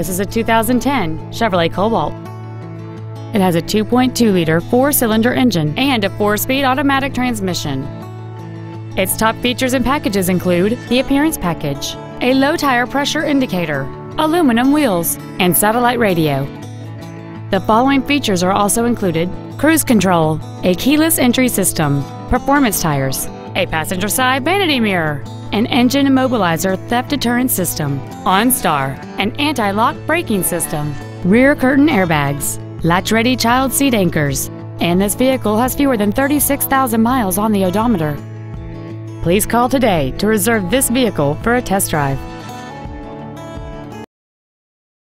This is a 2010 Chevrolet Cobalt. It has a 2.2-liter four-cylinder engine and a four-speed automatic transmission. Its top features and packages include the appearance package, a low-tire pressure indicator, aluminum wheels, and satellite radio. The following features are also included: cruise control, a keyless entry system, performance tires, a passenger side vanity mirror, an engine immobilizer theft deterrent system, OnStar, an anti-lock braking system, rear curtain airbags, latch-ready child seat anchors, and this vehicle has fewer than 36,000 miles on the odometer. Please call today to reserve this vehicle for a test drive.